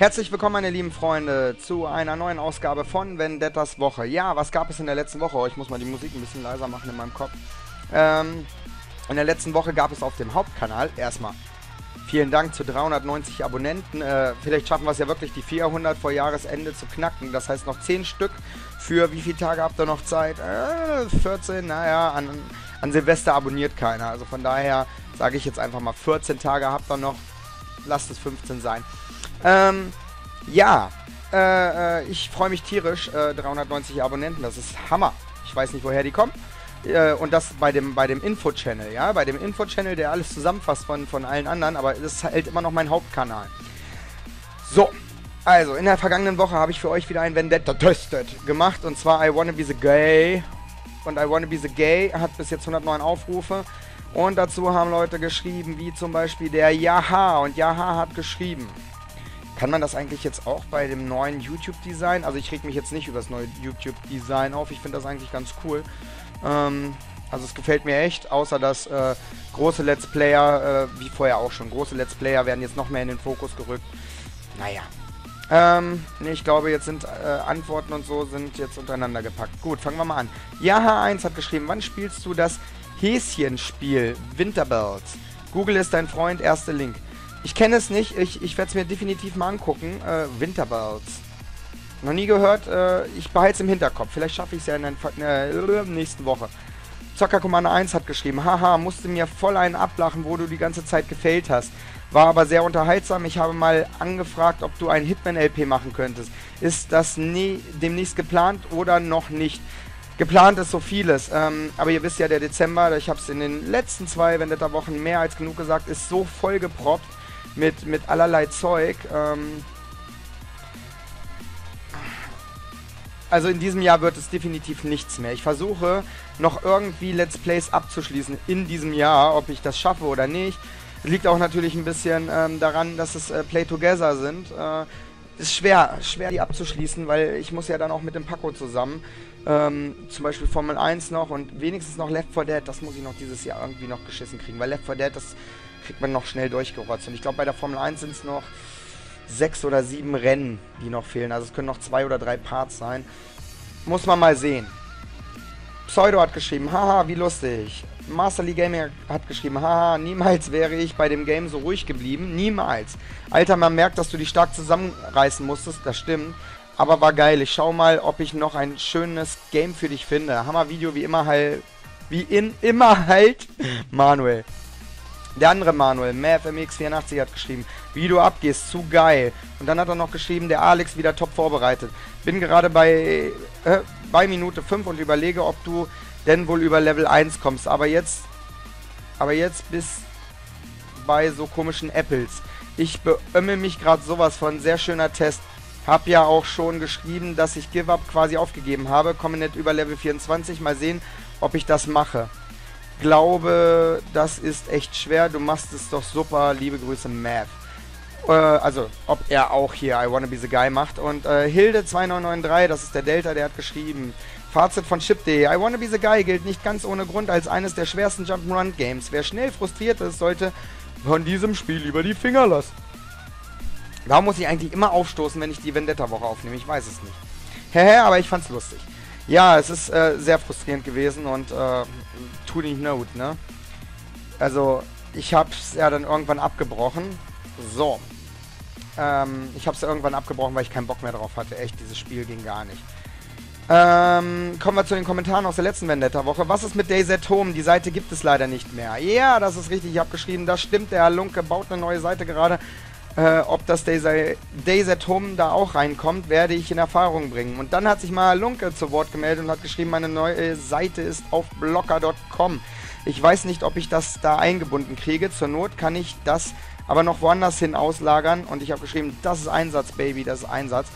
Herzlich willkommen, meine lieben Freunde, zu einer neuen Ausgabe von Vendettas Woche. Ja, was gab es in der letzten Woche? Ich muss mal die Musik ein bisschen leiser machen in meinem Kopf. In der letzten Woche gab es auf dem Hauptkanal erstmal vielen Dank zu 390 Abonnenten. Vielleicht schaffen wir es ja wirklich, die 400 vor Jahresende zu knacken. Das heißt, noch 10 Stück für wie viele Tage habt ihr noch Zeit? 14, naja, an Silvester abonniert keiner. Also von daher sage ich jetzt einfach mal, 14 Tage habt ihr noch. Lasst es 15 sein. Ich freue mich tierisch, 390 Abonnenten, das ist Hammer. Ich weiß nicht, woher die kommen. Und das bei dem Info-Channel, ja, bei dem Info-Channel, der alles zusammenfasst von allen anderen, aber das ist halt immer noch mein Hauptkanal. So, also, in der vergangenen Woche habe ich für euch wieder ein Vendetta-Testet gemacht, und zwar I Wanna Be The Guy. Und I Wanna Be The Guy hat bis jetzt 109 Aufrufe. Und dazu haben Leute geschrieben, wie zum Beispiel der Jaha. Und Jaha hat geschrieben. Kann man das eigentlich jetzt auch bei dem neuen YouTube-Design? Also ich reg mich jetzt nicht über das neue YouTube-Design auf. Ich finde das eigentlich ganz cool. Also es gefällt mir echt. Außer dass große Let's Player, wie vorher auch schon, große Let's Player werden jetzt noch mehr in den Fokus gerückt. Naja. Nee, ich glaube, jetzt sind Antworten und so sind jetzt untereinander gepackt. Gut, fangen wir mal an. Jaha1 hat geschrieben, wann spielst du das Häschenspiel Winterbells? Google ist dein Freund, erster Link. Ich kenne es nicht, ich werde es mir definitiv mal angucken. Winterbells. Noch nie gehört, ich behalte es im Hinterkopf. Vielleicht schaffe ich es ja in der nächsten Woche. Zockerkommando1 hat geschrieben, haha, musste mir voll einen ablachen, wo du die ganze Zeit gefailt hast. War aber sehr unterhaltsam. Ich habe mal angefragt, ob du ein Hitman-LP machen könntest. Ist das demnächst geplant oder noch nicht? Geplant ist so vieles, aber ihr wisst ja, der Dezember, ich habe es in den letzten 2 Vendetta-Wochen mehr als genug gesagt, ist so vollgeproppt mit allerlei Zeug. Also in diesem Jahr wird es definitiv nichts mehr. Ich versuche noch irgendwie Let's Plays abzuschließen in diesem Jahr, ob ich das schaffe oder nicht. Liegt auch natürlich ein bisschen daran, dass es Play-Together sind. Ist schwer die abzuschließen, weil ich muss ja dann auch mit dem Paco zusammen. Zum Beispiel Formel 1 noch und wenigstens noch Left 4 Dead, das muss ich noch dieses Jahr irgendwie noch geschissen kriegen, weil Left 4 Dead, das kriegt man noch schnell durchgerotzt. Und ich glaube, bei der Formel 1 sind es noch 6 oder 7 Rennen, die noch fehlen. Also es können noch 2 oder 3 Parts sein. Muss man mal sehen. Pseudo hat geschrieben, haha, wie lustig. Masterly Gaming hat geschrieben, haha, niemals wäre ich bei dem Game so ruhig geblieben. Niemals. Alter, man merkt, dass du dich stark zusammenreißen musstest, das stimmt. Aber war geil. Ich schau mal, ob ich noch ein schönes Game für dich finde. Hammer-Video, wie immer halt. Manuel. Der andere Manuel, MavMX84, hat geschrieben, wie du abgehst, zu geil. Und dann hat er noch geschrieben, der Alex wieder top vorbereitet. Bin gerade bei Minute 5 und überlege, ob du denn wohl über Level 1 kommst. Aber jetzt bist bei so komischen Apples. Ich beömmel mich gerade sowas von, sehr schöner Test. Hab ja auch schon geschrieben, dass ich Give Up quasi aufgegeben habe. Komme nicht über Level 24. Mal sehen, ob ich das mache. Glaube, das ist echt schwer. Du machst es doch super. Liebe Grüße, Math. Also, ob er auch hier I Wanna Be The Guy macht. Und Hilde2993, das ist der Delta, der hat geschrieben. Fazit von Chip.de. I Wanna Be The Guy gilt nicht ganz ohne Grund als eines der schwersten Jump'n'Run-Games. Wer schnell frustriert ist, sollte von diesem Spiel lieber die Finger lassen. Warum muss ich eigentlich immer aufstoßen, wenn ich die Vendetta-Woche aufnehme? Ich weiß es nicht. Hehe, aber ich fand's lustig. Ja, es ist sehr frustrierend gewesen und to the note, ne? Also, ich hab's ja dann irgendwann abgebrochen. So. Ich hab's ja irgendwann abgebrochen, weil ich keinen Bock mehr drauf hatte. Echt, dieses Spiel ging gar nicht. Kommen wir zu den Kommentaren aus der letzten Vendetta-Woche. Was ist mit DayZ Home? Die Seite gibt es leider nicht mehr. Ja, das ist richtig. Ich hab geschrieben, das stimmt. Der Halunke baut eine neue Seite gerade. Ob das DayZ Home da auch reinkommt, werde ich in Erfahrung bringen. Und dann hat sich mal Halunke zu Wort gemeldet und hat geschrieben, meine neue Seite ist auf blogger.com. Ich weiß nicht, ob ich das da eingebunden kriege. Zur Not kann ich das aber noch woanders hin auslagern. Und ich habe geschrieben, das ist Einsatz, Baby, das ist Einsatz.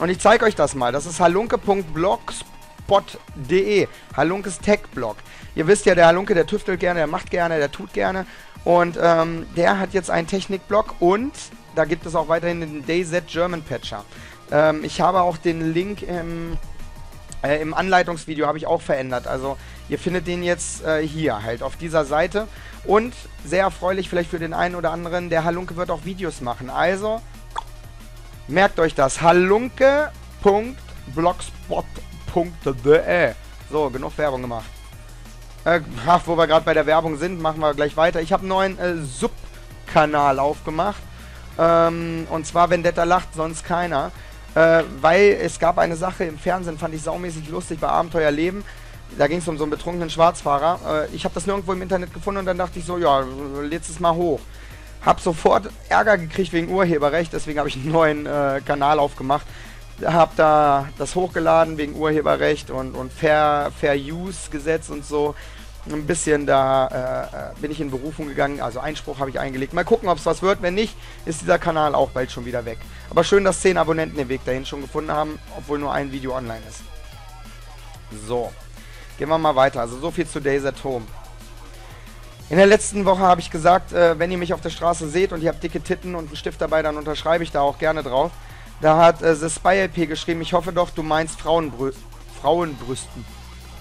Und ich zeige euch das mal. Das ist halunke.blogspot.de. Halunkes Tech-Blog. Ihr wisst ja, der Halunke, der tüftelt gerne, der macht gerne, der tut gerne. Und der hat jetzt einen Technikblog und da gibt es auch weiterhin den DayZ German Patcher. Ich habe auch den Link im Anleitungsvideo habe ich auch verändert. Also ihr findet den jetzt hier halt auf dieser Seite. Und sehr erfreulich vielleicht für den einen oder anderen, der Halunke wird auch Videos machen. Also Merkt euch das. halunke.blogspot.de. So, genug Werbung gemacht. Wo wir gerade bei der Werbung sind, machen wir gleich weiter. Ich habe einen neuen Subkanal aufgemacht. Und zwar Vendetta lacht sonst keiner. Weil es gab eine Sache im Fernsehen, fand ich saumäßig lustig, bei Abenteuerleben. Da ging es um so einen betrunkenen Schwarzfahrer. Ich habe das nirgendwo im Internet gefunden und dann dachte ich so, ja, lädst es mal hoch. Hab sofort Ärger gekriegt wegen Urheberrecht, deswegen habe ich einen neuen Kanal aufgemacht. Hab da das hochgeladen wegen Urheberrecht und Fair-Use-Gesetz und so. Ein bisschen da bin ich in Berufung gegangen, also Einspruch habe ich eingelegt. Mal gucken, ob es was wird. Wenn nicht, ist dieser Kanal auch bald schon wieder weg. Aber schön, dass 10 Abonnenten den Weg dahin schon gefunden haben, obwohl nur ein Video online ist. So, gehen wir mal weiter. Also so viel zu DayZ at Home. In der letzten Woche habe ich gesagt, wenn ihr mich auf der Straße seht und ihr habt dicke Titten und einen Stift dabei, dann unterschreibe ich da auch gerne drauf. Da hat The Spy LP geschrieben, ich hoffe doch, du meinst Frauenbrüsten.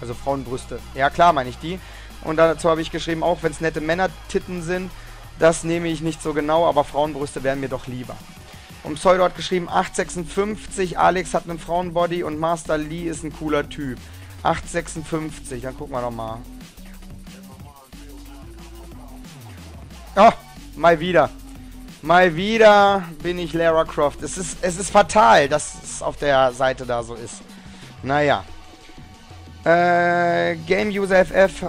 Also Frauenbrüste. Ja klar, meine ich die. Und dazu habe ich geschrieben, auch wenn es nette Männertitten sind, das nehme ich nicht so genau, aber Frauenbrüste wären mir doch lieber. Und Pseudo hat geschrieben, 856, Alex hat einen Frauenbody und Master Lee ist ein cooler Typ. 856, dann gucken wir doch mal. Oh, mal wieder. Mal wieder bin ich Lara Croft. Es ist fatal, dass es auf der Seite da so ist. Naja. Game User VF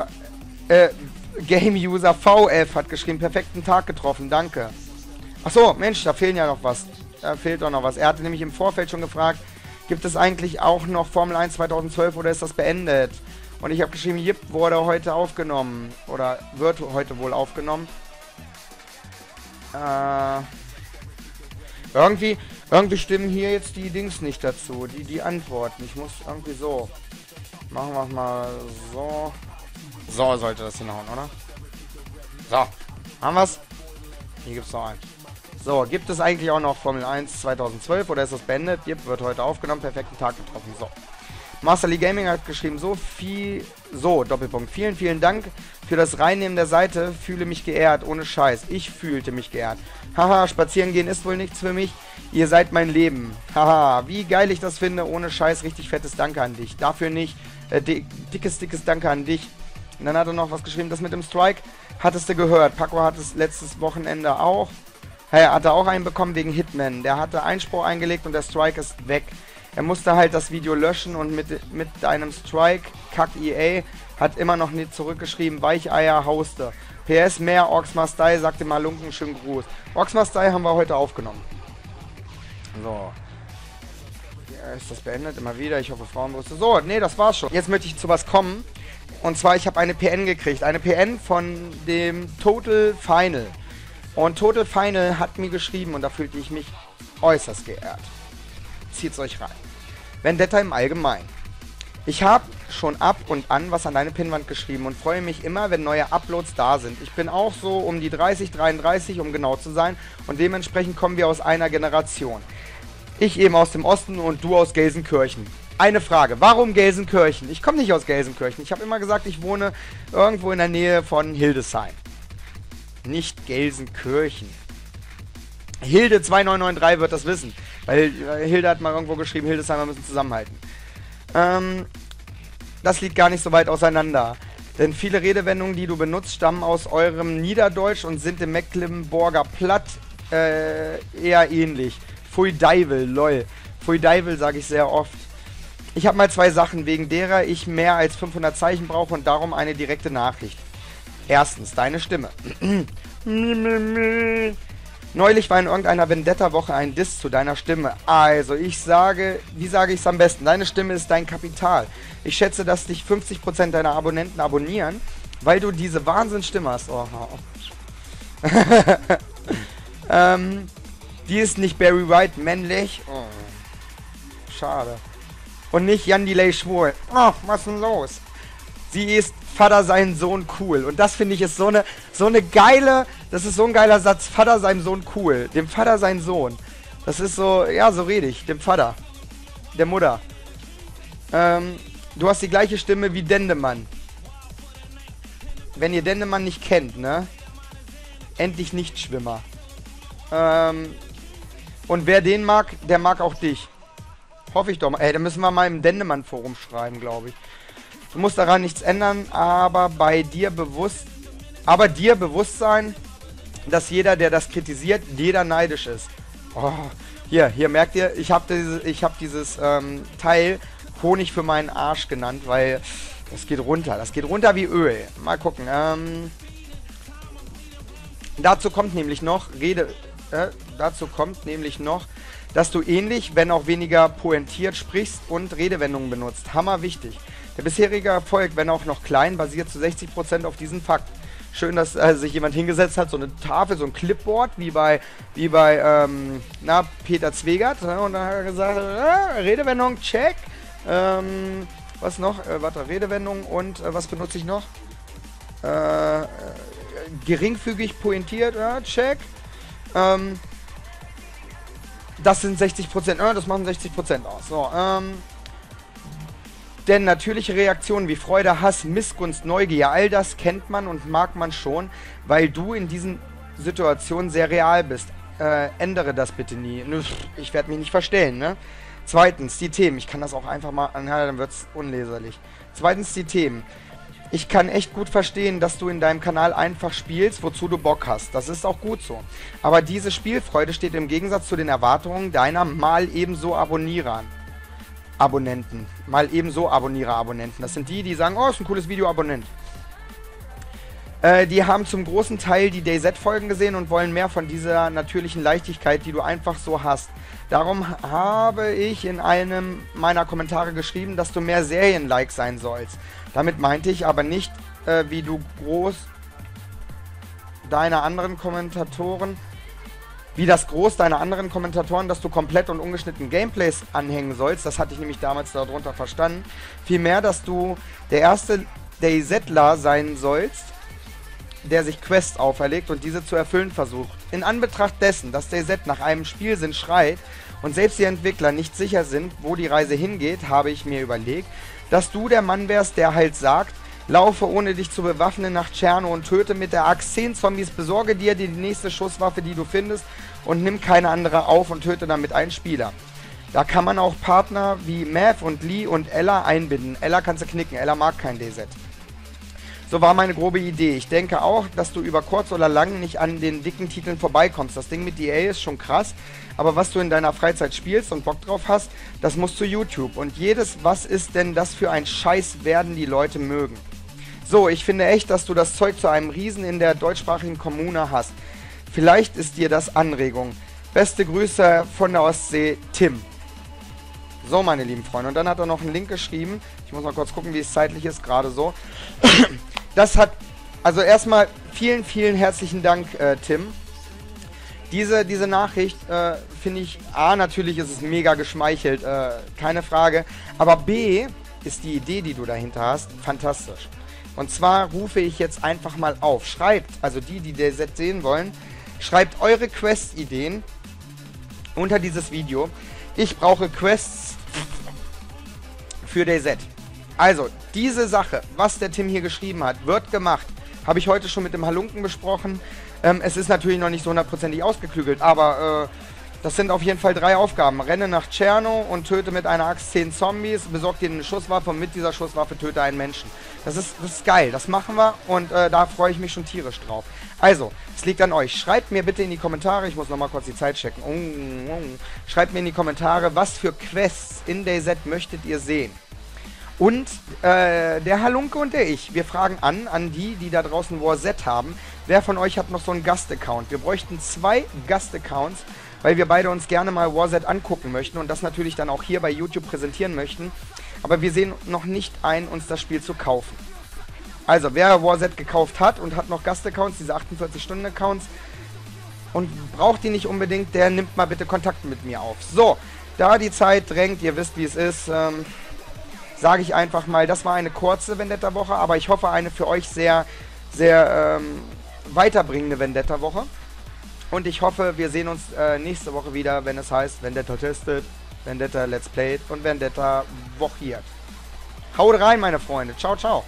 hat geschrieben, perfekten Tag getroffen, danke. Achso, Mensch, da fehlen ja noch was. Da fehlt doch noch was. Er hatte nämlich im Vorfeld schon gefragt, gibt es eigentlich auch noch Formel 1 2012 oder ist das beendet? Und ich habe geschrieben, Jip wurde heute aufgenommen. Oder wird heute wohl aufgenommen. Irgendwie stimmen hier jetzt die Dings nicht dazu. Die Antworten. Ich muss irgendwie so. Machen wir es mal so. So sollte das hinhauen, oder? So. Haben wir's? Hier gibt's noch einen. So, gibt es eigentlich auch noch Formel 1 2012 oder ist das beendet? Jip wird heute aufgenommen. Perfekten Tag getroffen. So. Masterly Gaming hat geschrieben, Doppelpunkt. Vielen, vielen Dank für das Reinnehmen der Seite. Fühle mich geehrt, ohne Scheiß. Ich fühlte mich geehrt. Haha, spazieren gehen ist wohl nichts für mich. Ihr seid mein Leben. Haha, wie geil ich das finde, ohne Scheiß. Richtig fettes Danke an dich. Dafür nicht. Dickes Danke an dich. Und dann hat er noch was geschrieben. Das mit dem Strike hattest du gehört. Paco hat es letztes Wochenende auch. Er hatte auch einen bekommen wegen Hitman. Der hatte Einspruch eingelegt und der Strike ist weg. Er musste halt das Video löschen und mit einem Strike, Kack EA, hat immer noch nicht zurückgeschrieben, Weicheier hauste. PS mehr, Orks Must Die, sagt dem Halunken, schönen Gruß. Orks Must Die haben wir heute aufgenommen. So. Ja, ist das beendet? Immer wieder, ich hoffe Frauenbrüste. So, nee, das war's schon. Jetzt möchte ich zu was kommen. Und zwar, ich habe eine PN gekriegt. Eine PN von dem Total Final. Und Total Final hat mir geschrieben und da fühlte ich mich äußerst geehrt. Zieht's euch rein. Vendetta im Allgemeinen. Ich habe schon ab und an was an deine Pinnwand geschrieben und freue mich immer, wenn neue Uploads da sind. Ich bin auch so um die 30, 33, um genau zu sein und dementsprechend kommen wir aus einer Generation. Ich eben aus dem Osten und du aus Gelsenkirchen. Eine Frage, warum Gelsenkirchen? Ich komme nicht aus Gelsenkirchen. Ich habe immer gesagt, ich wohne irgendwo in der Nähe von Hildesheim. Nicht Gelsenkirchen. Hilde 2993 wird das wissen. Weil Hilde hat mal irgendwo geschrieben, Hildesheimer müssen zusammenhalten. Das liegt gar nicht so weit auseinander. Denn viele Redewendungen, die du benutzt, stammen aus eurem Niederdeutsch und sind im Mecklenburger Platt eher ähnlich. Pfui Deivel, lol. Pfui Deivel sage ich sehr oft. Ich habe mal zwei Sachen, wegen derer ich mehr als 500 Zeichen brauche und darum eine direkte Nachricht. Erstens, deine Stimme. Neulich war in irgendeiner Vendetta Woche ein Diss zu deiner Stimme. Also ich sage, wie sage ich es am besten? Deine Stimme ist dein Kapital. Ich schätze, dass dich 50% deiner Abonnenten abonnieren, weil du diese Wahnsinnsstimme hast. Oh, oh. Die ist nicht Barry White männlich. Oh. Schade. Und nicht Jan Delay schwul. Oh, was ist denn los? Sie ist Vater seinen Sohn cool. Und das finde ich ist so eine geile, das ist so ein geiler Satz. Vater seinem Sohn cool. Dem Vater seinen Sohn. Das ist so, ja, so rede ich. Dem Vater. Der Mutter. Du hast die gleiche Stimme wie Dendemann. Wenn ihr Dendemann nicht kennt, ne? Endlich Nichtschwimmer. Und wer den mag, der mag auch dich. Hoffe ich doch mal. Ey, da müssen wir mal im Dendemann-Forum schreiben, glaube ich. Du musst daran nichts ändern, aber dir bewusst sein, dass jeder, der das kritisiert, jeder neidisch ist. Oh, hier merkt ihr, ich hab dieses Teil Honig für meinen Arsch genannt, weil das geht runter wie Öl. Mal gucken. Dazu kommt nämlich noch dass du ähnlich, wenn auch weniger pointiert sprichst und Redewendungen benutzt. Hammer wichtig. Der bisherige Erfolg, wenn auch noch klein, basiert zu 60% auf diesem Fakt. Schön, dass sich jemand hingesetzt hat, so eine Tafel, so ein Clipboard, wie bei Peter Zwegert. Ne? Und dann hat er gesagt, Redewendung, check. Was noch? Redewendung und was benutze ich noch? Geringfügig pointiert, check. Das sind 60%, das machen 60% aus. So, denn natürliche Reaktionen wie Freude, Hass, Missgunst, Neugier, all das kennt man und mag man schon, weil du in diesen Situationen sehr real bist. Ändere das bitte nie. Ich werde mich nicht verstellen, ne? Zweitens, die Themen. Ich kann das auch einfach mal anhören, dann wird es unleserlich. Zweitens, die Themen. Ich kann echt gut verstehen, dass du in deinem Kanal einfach spielst, wozu du Bock hast. Das ist auch gut so. Aber diese Spielfreude steht im Gegensatz zu den Erwartungen deiner mal ebenso Abonnenten. Abonnenten. Das sind die, die sagen, oh, ist ein cooles Video, Abonnent. Die haben zum großen Teil die DayZ-Folgen gesehen und wollen mehr von dieser natürlichen Leichtigkeit, die du einfach so hast. Darum habe ich in einem meiner Kommentare geschrieben, dass du mehr Serien-like sein sollst. Damit meinte ich aber nicht, wie du groß deiner anderen Kommentatoren... Wie das Groß deiner anderen Kommentatoren, dass du komplett und ungeschnitten Gameplays anhängen sollst. Das hatte ich nämlich damals darunter verstanden. Vielmehr, dass du der erste DayZler sein sollst, der sich Quests auferlegt und diese zu erfüllen versucht. In Anbetracht dessen, dass DayZ nach einem Spielsinn schreit und selbst die Entwickler nicht sicher sind, wo die Reise hingeht, habe ich mir überlegt, dass du der Mann wärst, der halt sagt, laufe ohne dich zu bewaffnen nach Tscherno und töte mit der Axt 10 Zombies, besorge dir die nächste Schusswaffe, die du findest und nimm keine andere auf und töte damit einen Spieler. Da kann man auch Partner wie Mav und Lee und Ella einbinden. Ella kannst du knicken, Ella mag kein DayZ. So war meine grobe Idee. Ich denke auch, dass du über kurz oder lang nicht an den dicken Titeln vorbeikommst. Das Ding mit EA ist schon krass, aber was du in deiner Freizeit spielst und Bock drauf hast, das muss zu YouTube. Und jedes, was ist denn das für ein Scheiß, werden die Leute mögen. So, ich finde echt, dass du das Zeug zu einem Riesen in der deutschsprachigen Kommune hast. Vielleicht ist dir das Anregung. Beste Grüße von der Ostsee, Tim. So, meine lieben Freunde. Und dann hat er noch einen Link geschrieben. Ich muss mal kurz gucken, wie es zeitlich ist, gerade so. Das hat... Also erstmal vielen, vielen herzlichen Dank, Tim. Diese Nachricht finde ich... A, natürlich ist es mega geschmeichelt, keine Frage. Aber B, ist die Idee, die du dahinter hast, fantastisch. Und zwar rufe ich jetzt einfach mal auf. Schreibt, also die DayZ sehen wollen, schreibt eure Quest-Ideen unter dieses Video. Ich brauche Quests für DayZ. Also, diese Sache, was der Tim hier geschrieben hat, wird gemacht. Habe ich heute schon mit dem Halunken besprochen. Es ist natürlich noch nicht so hundertprozentig ausgeklügelt, aber das sind auf jeden Fall 3 Aufgaben. Renne nach Tscherno und töte mit einer Axt 10 Zombies, besorg dir eine Schusswaffe und mit dieser Schusswaffe töte einen Menschen. Das ist geil, das machen wir und da freue ich mich schon tierisch drauf. Also, es liegt an euch. Schreibt mir bitte in die Kommentare, ich muss nochmal kurz die Zeit checken. Schreibt mir in die Kommentare, was für Quests in DayZ möchtet ihr sehen. Und der Halunke und ich, wir fragen an die da draußen WarZ haben, wer von euch hat noch so einen Gastaccount? Wir bräuchten 2 Gastaccounts, weil wir beide uns gerne mal WarZ angucken möchten und das natürlich dann auch hier bei YouTube präsentieren möchten. Aber wir sehen noch nicht ein, uns das Spiel zu kaufen. Also, wer WarZ gekauft hat und hat noch Gastaccounts, diese 48-Stunden-Accounts, und braucht die nicht unbedingt, der nimmt mal bitte Kontakt mit mir auf. So, da die Zeit drängt, ihr wisst, wie es ist, sage ich einfach mal, das war eine kurze Vendetta-Woche, aber ich hoffe, eine für euch sehr, sehr weiterbringende Vendetta-Woche. Und ich hoffe, wir sehen uns nächste Woche wieder, wenn es heißt Vendetta testet, Vendetta let's playt und Vendetta wochiert. Haut rein, meine Freunde. Ciao, ciao.